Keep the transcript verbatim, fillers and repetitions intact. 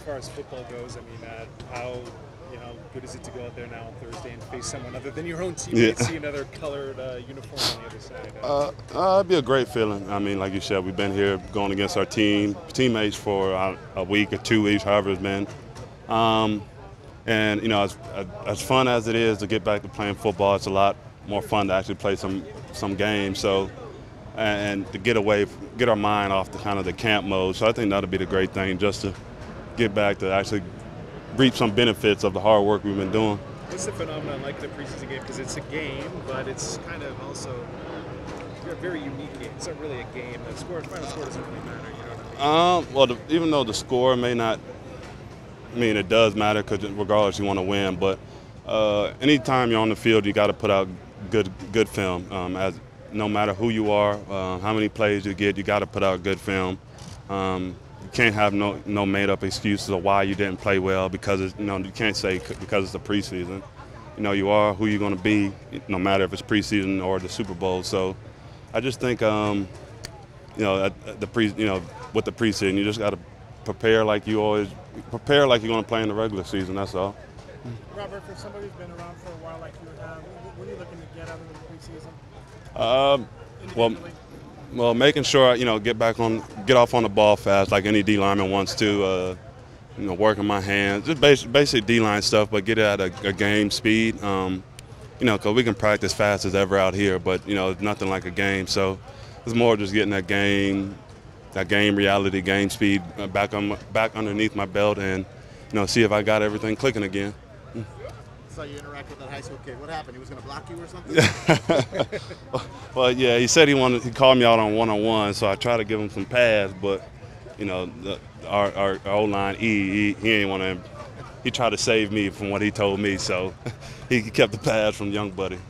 as far as football goes, I mean, uh, how you know good is it to go out there now on Thursday and face someone other than your own teammates, yeah. see another colored uh, uniform on the other side? Uh, uh, it'd be a great feeling. I mean, like you said, we've been here going against our team teammates for uh, a week or two weeks, however it's been. Um, and you know, as, as fun as it is to get back to playing football, it's a lot more fun to actually play some some games. So. And to get away, get our mind off the kind of the camp mode. So I think that'll be the great thing, just to get back to actually reap some benefits of the hard work we've been doing. What's the phenomenon like the preseason game? Because it's a game, but it's kind of also a very unique game. It's not really a game. The score, final score doesn't really matter. You know what I mean? Um, well, the, even though the score may not, I mean, it does matter because regardless you want to win. But uh, anytime you're on the field, you got to put out good, good film um, as. No matter who you are, uh, how many plays you get, you got to put out good film. Um, you can't have no no made-up excuses of why you didn't play well because it's, you know you can't say because it's the preseason. You know you are who you're going to be, no matter if it's preseason or the Super Bowl. So, I just think um, you know at, at the pre you know with the preseason, you just got to prepare like you always prepare like you're going to play in the regular season. That's all. Robert, for somebody who's been around for a while like you have, what are you looking to get out of the preseason? Um, well, well, making sure I, you know, get back on, get off on the ball fast, like any D lineman wants to. Uh, you know, working my hands, just basic, basic D line stuff, but get it at a, a game speed. Um, you know, because we can practice fast as ever out here, but you know, nothing like a game. So it's more just getting that game, that game reality, game speed uh, back on, back underneath my belt, and you know, see if I got everything clicking again. Mm. Saw you interact with that high school kid. What happened? He was going to block you or something? Well, yeah, he said he wanted. He called me out on one-on-one, so I tried to give him some pads, but you know, the, our, our, our O-line, E, he, he ain't want to. He tried to save me from what he told me, so he kept the pads from young buddy.